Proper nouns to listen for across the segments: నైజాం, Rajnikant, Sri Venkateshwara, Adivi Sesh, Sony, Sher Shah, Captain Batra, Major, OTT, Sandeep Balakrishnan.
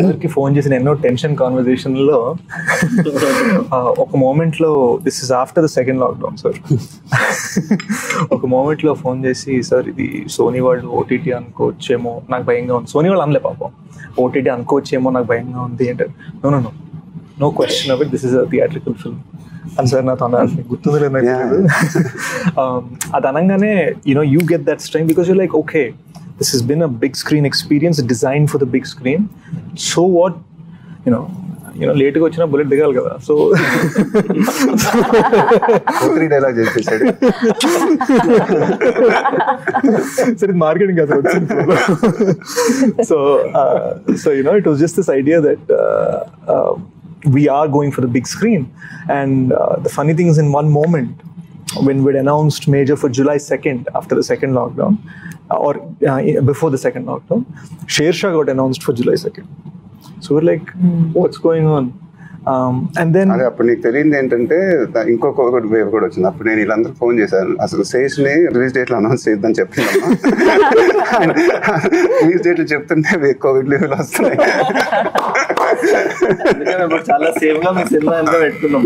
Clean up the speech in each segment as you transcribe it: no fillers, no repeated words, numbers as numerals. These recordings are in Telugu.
అందరికి ఫోన్ చేసిన ఎన్నో టెన్షన్ కాన్వర్సేషన్ లో ఒక మూమెంట్ లో this is after the second lockdown sir ఒక మూమెంట్ లో ఫోన్ చేసి సార్ ఇది సోనీ వరల్డ్ ఓటీటీ అనుకోవచ్చేమో నాకు భయంగా ఉంది. సోనీ వరల్డ్ అనలే పాపం, ఓటీటీ అనుకోవచ్చేమో నాకు భయంగా ఉంది అంటే no no no no question about this is a theatrical film అని సార్ నాతో అనాలి గుర్తుందో లేదు. అది అనగానే you know you get that strength because you like okay this has been a big screen experience designed for the big screen, so what you know late ga ochina bullet digal kada so three dialogue chesadu sir it marketing ga sir so you know it was just this idea that we are going for the big screen and the funny thing is in one moment when we announced Major for July 2nd after the second lockdown or before the second lockdown, Sher Shah got announced for July 2nd. So we're like, what's going on? And then అదే అప్పుడు నీకు తెలియదు ఏంటంటే ఇంకొక వేవ్ కూడా వచ్చింది. అప్పుడు నేను వీళ్ళందరూ ఫోన్ చేశాను, అసలు శేష్ని రిలీజ్ డేట్లు అనౌన్స్ చేయొద్దని చెప్పిన రిలీజ్ డేట్లు చెప్తుంటే కోవిడ్ లీవ్లు వస్తున్నాయి. చాలా సేఫ్ గా మేము సినిమా అంతా పెట్టుకున్నాం.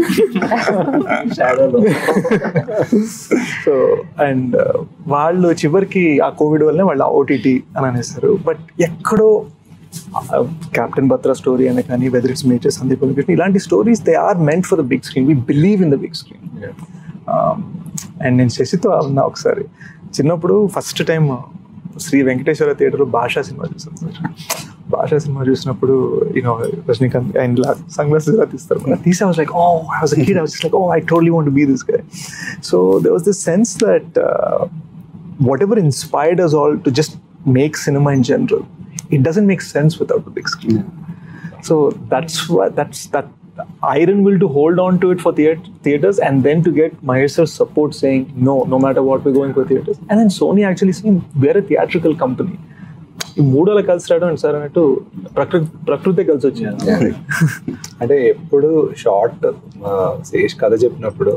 సో అండ్ వాళ్ళు చివరికి ఆ కోవిడ్ వల్లనే వాళ్ళు ఓటీటీ అని అనేస్తారు. బట్ ఎక్కడో Captain Batra story and Akani, whether it's Major, Sandeep Balakrishnan, ilanti stories, they are meant for the big screen. We believe in the big screen. Yeah. And in Sheshito, avna oksari chinnappudu first time Sri Venkateshwara theatre lo Bhasha cinema chusam sir. Bhasha cinema chusinapudu Rajnikant and sunglasses la tistaru mana teesa. I was like, oh, I was a kid, I was just like, oh, I totally want to be this guy. So there was this sense that whatever inspired us all to just make cinema in general, it doesn't make sense without the big screen. Yeah. So that's why, that's that iron will to hold on to it for theaters, and then to get Mahesh's support saying no matter what, we're going for theaters. And then Sony actually saying we're a theatrical company. ఈ మూడోళ్ళ కలిసి రావడం అంటే సార్ అన్నట్టు ప్రకృతి కలిసి వచ్చింది. అంటే ఎప్పుడు షార్ట్ శేష్ కథ చెప్పినప్పుడు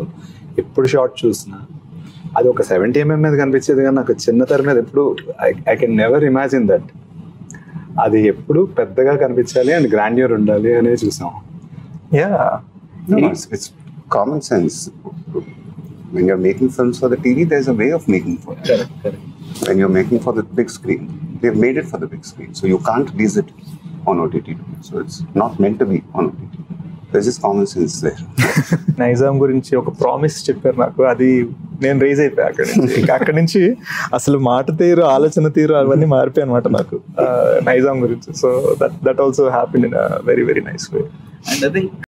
ఎప్పుడు షార్ట్ చూసినా అది ఒక 70mm మీద కనిపించేది, కానీ నాకు చిన్న తెర మీద ఎప్పుడు I can never imagine that. అది ఎప్పుడు పెద్దగా కనిపించాలి అండ్ గ్రాండ్యూర్ ఉండాలి అనే చూసాం. It's common sense. When you're making films for the TV there is a way of making for when you're making for the big screen they have made it for the big screen so you can't release it on OTT so it's not meant to be on OTT this is common sense there. నైజాం గురించి ఒక ప్రామిస్ చెప్పారు నాకు, అది నేను రేజ్ అయిపోయా అక్కడ నుంచి. అక్కడి నుంచి అసలు మాట తీరు ఆలోచన తీరు అవన్నీ మారిపోయాయి అనమాట నాకు నైజాం గురించి. So that also happened in a very, very nice way. And I think